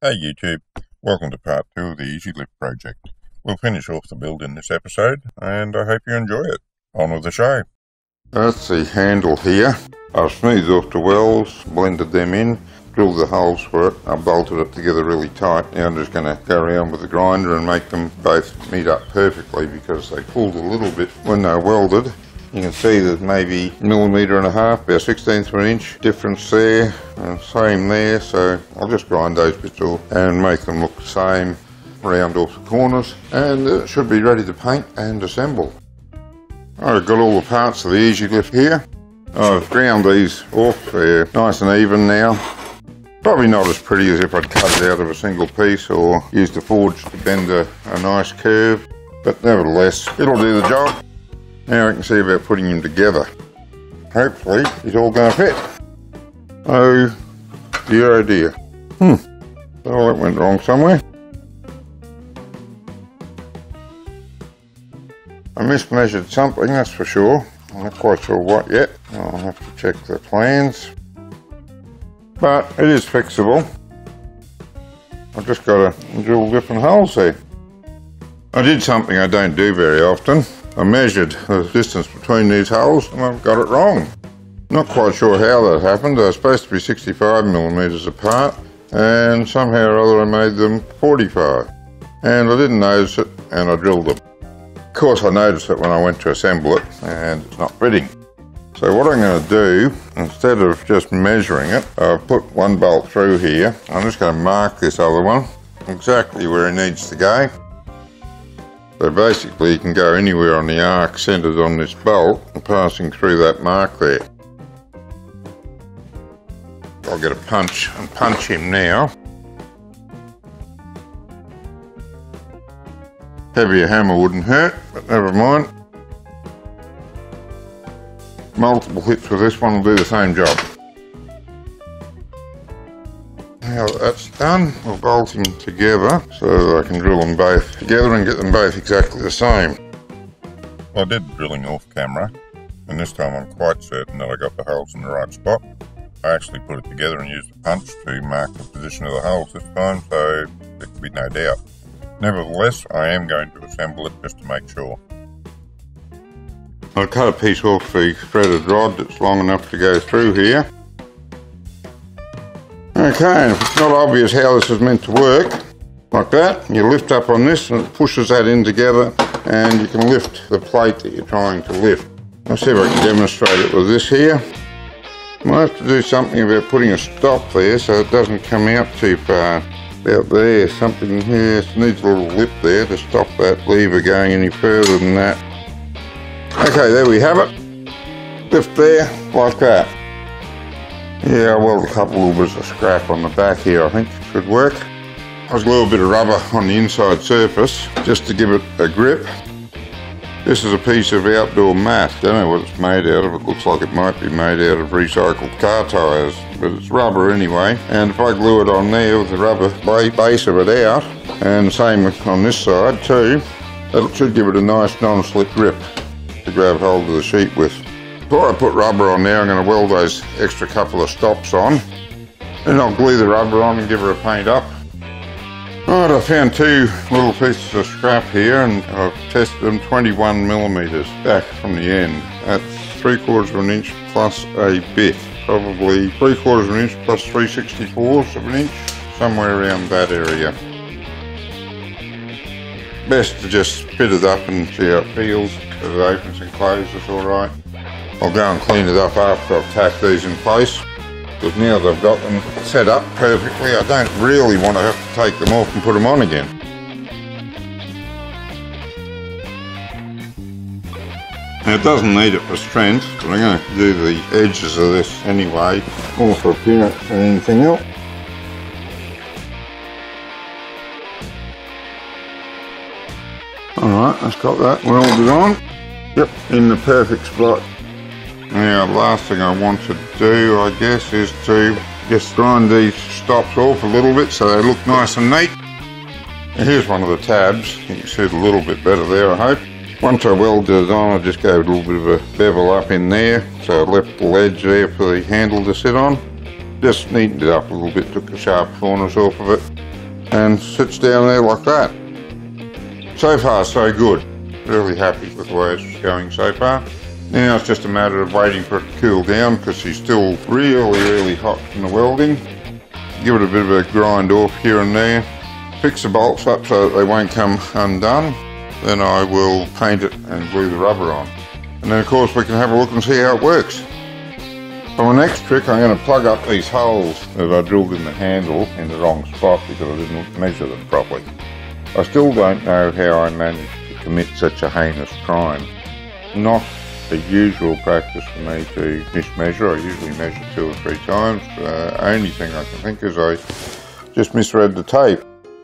Hey YouTube, welcome to part 2 of the Easy Lift project. We'll finish off the build in this episode and I hope you enjoy it. On with the show. That's the handle here. I've smoothed off the welds, blended them in, drilled the holes for it, I bolted it together really tight. Now I'm just going to go around with the grinder and make them both meet up perfectly because they pulled a little bit when they welded. You can see there's maybe 1.5 millimetres, about 1/16 of an inch difference there, and same there, so I'll just grind those bits off and make them look the same, round off the corners, and it should be ready to paint and assemble. I've got all the parts of the Easy Lift here. I've ground these off, they're nice and even now. Probably not as pretty as if I'd cut it out of a single piece or used a forge to bend a nice curve, but nevertheless, it'll do the job. Now I can see about putting them together. Hopefully it's all going to fit. Oh dear, oh dear. Well, that went wrong somewhere. I mismeasured something, that's for sure. I'm not quite sure what yet. I'll have to check the plans. But it is fixable. I've just got to drill different holes there. I did something I don't do very often. I measured the distance between these holes and I've got it wrong. Not quite sure how that happened. They're supposed to be 65 mm apart and somehow or other I made them 45. And I didn't notice it and I drilled them. Of course I noticed it when I went to assemble it and it's not fitting. So what I'm going to do, instead of just measuring it, I've put one bolt through here. I'm just going to mark this other one exactly where it needs to go. So basically you can go anywhere on the arc centered on this bolt and passing through that mark there. I'll get a punch and punch him now. Heavier hammer wouldn't hurt, but never mind. Multiple hits with this one will do the same job. Now that that's done, we'll bolt them together so that I can drill them both together and get them both exactly the same. I did drilling off camera, and this time I'm quite certain that I got the holes in the right spot. I actually put it together and used a punch to mark the position of the holes this time, so there could be no doubt. Nevertheless, I am going to assemble it just to make sure. I'll cut a piece off the threaded rod that's long enough to go through here. Okay, if it's not obvious how this is meant to work, like that, you lift up on this and it pushes that in together and you can lift the plate that you're trying to lift. Let's see if I can demonstrate it with this here. I might have to do something about putting a stop there so it doesn't come out too far. About there, something here, it needs a little lip there to stop that lever going any further than that. Okay, there we have it. Lift there, like that. Yeah, well, a couple of bits of scrap on the back here, I think should work. I was a little bit of rubber on the inside surface just to give it a grip. This is a piece of outdoor mat. Don't know what it's made out of. It looks like it might be made out of recycled car tyres, but it's rubber anyway. And if I glue it on there with the rubber base of it out, and same on this side too, that should give it a nice non-slip grip to grab hold of the sheet with. Before I put rubber on there, I'm going to weld those extra couple of stops on. Then I'll glue the rubber on and give her a paint up. Alright, I found two little pieces of scrap here and I've tested them 21 mm back from the end. That's 3/4 of an inch plus a bit. Probably 3/4 of an inch plus 3/64 of an inch. Somewhere around that area. Best to just fit it up and see how it feels. If it opens and closes, alright. I'll go and clean it up after I've tacked these in place, because now that I've got them set up perfectly, I don't really want to have to take them off and put them on again. Now it doesn't need it for strength, but I'm going to do the edges of this anyway, more for appearance than anything else. Alright, that's got that welded on. Yep, in the perfect spot. Now, last thing I want to do, I guess, is to just grind these stops off a little bit so they look nice and neat. Now, here's one of the tabs. You can see it a little bit better there, I hope. Once I welded it on, I just gave it a little bit of a bevel up in there, so I left the ledge there for the handle to sit on. Just neatened it up a little bit, took the sharp corners off of it. and sits down there like that. So far so good, really happy with the way it's going so far. Now it's just a matter of waiting for it to cool down because she's still really hot from the welding. Give it a bit of a grind off here and there, fix the bolts up so that they won't come undone, then I will paint it and glue the rubber on. And then of course we can have a look and see how it works. For my next trick I'm going to plug up these holes that I drilled in the handle in the wrong spot because I didn't measure them properly. I still don't know how I managed to commit such a heinous crime. Not the usual practice for me to mismeasure. I usually measure 2 or 3 times. The only thing I can think is I just misread the tape.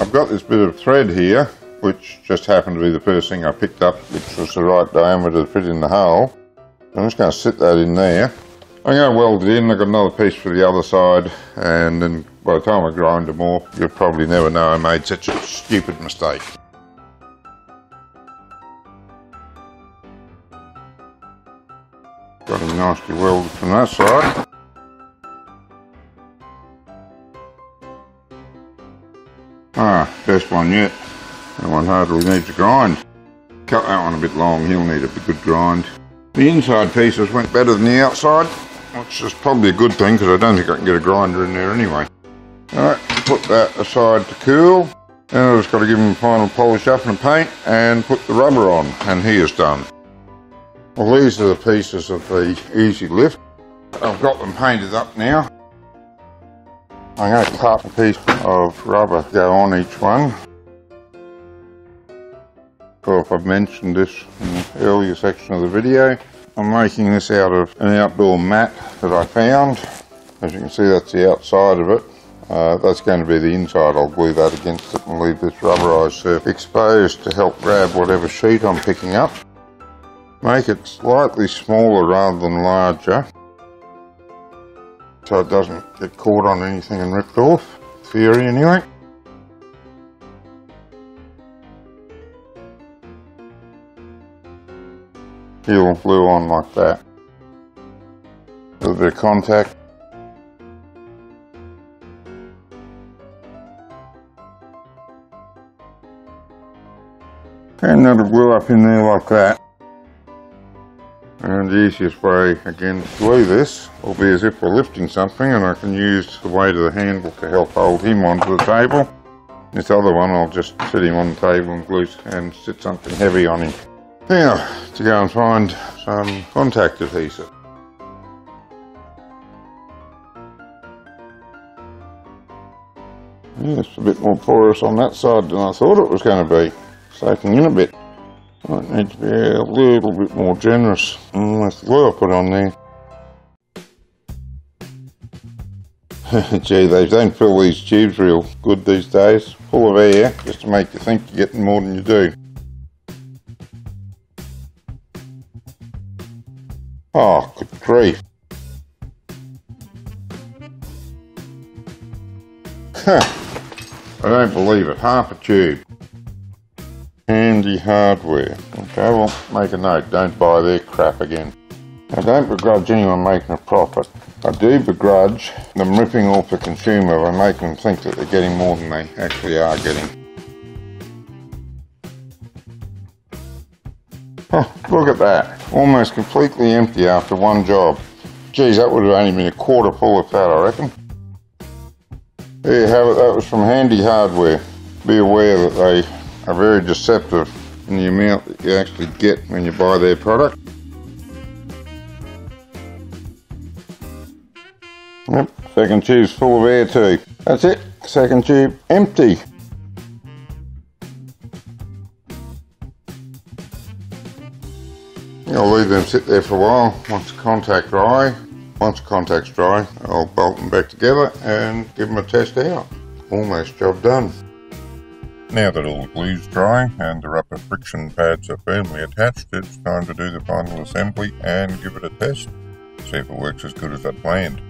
I've got this bit of thread here which just happened to be the first thing I picked up, which was the right diameter to fit in the hole. I'm just going to sit that in there. I'm going to weld it in. I've got another piece for the other side, and then by the time I grind them off, you'll probably never know I made such a stupid mistake. Got him nicely welded from that side. First one yet. That one hardly needs a grind. Cut that one a bit long, he'll need a good grind. The inside pieces went better than the outside, which is probably a good thing because I don't think I can get a grinder in there anyway. Alright, put that aside to cool. Now I've just got to give him a final polish up and paint and put the rubber on, and he is done. Well, these are the pieces of the Easy Lift. I've got them painted up now. I'm going to cut a piece of rubber to go on each one. Well, if I've mentioned this in the earlier section of the video, I'm making this out of an outdoor mat that I found. As you can see, that's the outside of it. That's going to be the inside. I'll glue that against it and leave this rubberized surface exposed to help grab whatever sheet I'm picking up. Make it slightly smaller rather than larger so it doesn't get caught on anything and ripped off. Theory anyway. He'll glue on like that. A little bit of contact. And that'll glue up in there like that. And the easiest way, again, to glue this will be as if we're lifting something, and I can use the weight of the handle to help hold him onto the table. This other one, I'll just sit him on the table and glue and sit something heavy on him. Now, to go and find some contact adhesive. Yes, a bit more porous on that side than I thought it was going to be. Soaking in a bit. Might need to be a little bit more generous. That's the glue I put on there. Gee, they don't fill these tubes real good these days. Full of air, just to make you think you're getting more than you do. Oh, good grief. I don't believe it. Half a tube. Handy Hardware. Okay, well, make a note. Don't buy their crap again. I don't begrudge anyone making a profit. I do begrudge them ripping off the consumer by making them think that they're getting more than they actually are getting. Oh, look at that. Almost completely empty after one job. Geez, that would have only been a quarter full of that, I reckon. There you have it. That was from Handy Hardware. Be aware that they are very deceptive in the amount that you actually get when you buy their product. Yep, second tube's full of air too. That's it. Second tube empty. I'll leave them sit there for a while. Once the contact's dry, I'll bolt them back together and give them a test out. Almost job done. Now that all the glue's dry and the rubber friction pads are firmly attached, it's time to do the final assembly and give it a test. See if it works as good as I planned.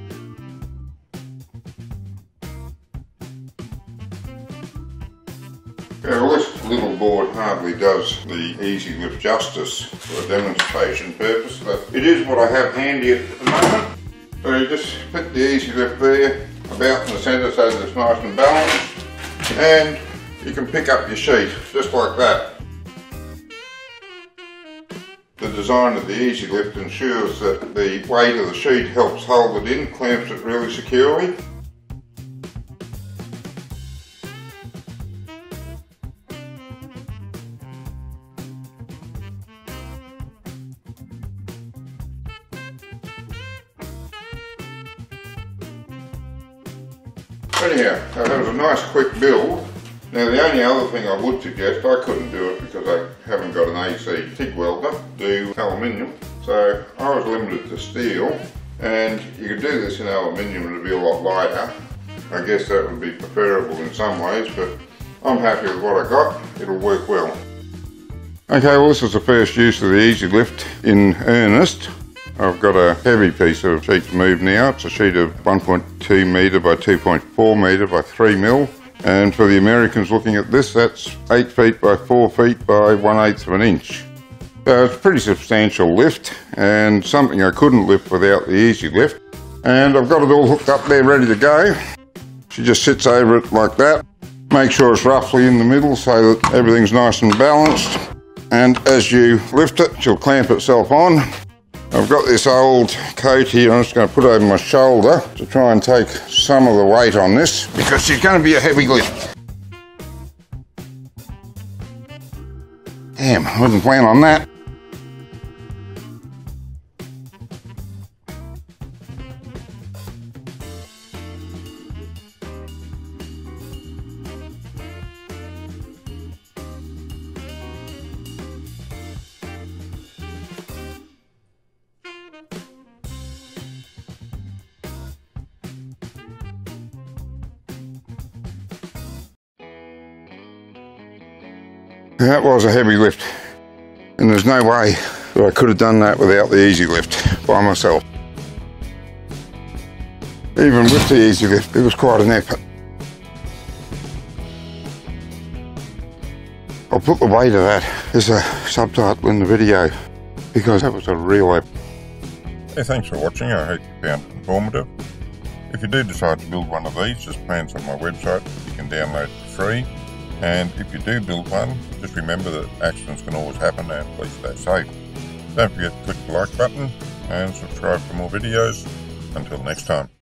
Yeah, well, this little board hardly does the Easy Lift justice for a demonstration purpose, but it is what I have handy at the moment. So you just put the Easy Lift there, about in the centre so that it's nice and balanced. and you can pick up your sheet just like that. The design of the Easy Lift ensures that the weight of the sheet helps hold it in, clamps it really securely. Anyhow, that was a nice quick build. Now the only other thing I would suggest, I couldn't do it because I haven't got an AC TIG welder, do aluminium, so I was limited to steel, and you could do this in aluminium, it'd be a lot lighter. I guess that would be preferable in some ways, but I'm happy with what I got, it'll work well. Okay, well this is the first use of the Easy Lift in earnest. I've got a heavy piece of sheet to move now. It's a sheet of 1.2 metre by 2.4 metre by 3 mil. And for the Americans looking at this, that's 8 feet by 4 feet by 1/8 of an inch. So it's a pretty substantial lift and something I couldn't lift without the Easy Lift. And I've got it all hooked up there ready to go. She just sits over it like that. Make sure it's roughly in the middle so that everything's nice and balanced. And as you lift it, she'll clamp itself on. I've got this old coat here I'm just going to put over my shoulder to try and take some of the weight on this because she's going to be a heavy lift. Damn, I wasn't planning on that. That was a heavy lift, and there's no way that I could have done that without the Easy Lift by myself. Even with the Easy Lift, it was quite an effort. I'll put the weight of that as a subtitle in the video because that was a real effort. Hey, thanks for watching. I hope you found it informative. If you do decide to build one of these, there's plans on my website. You can download it for free. And if you do build one, just remember that accidents can always happen and please stay safe. Don't forget to click the like button and subscribe for more videos. Until next time.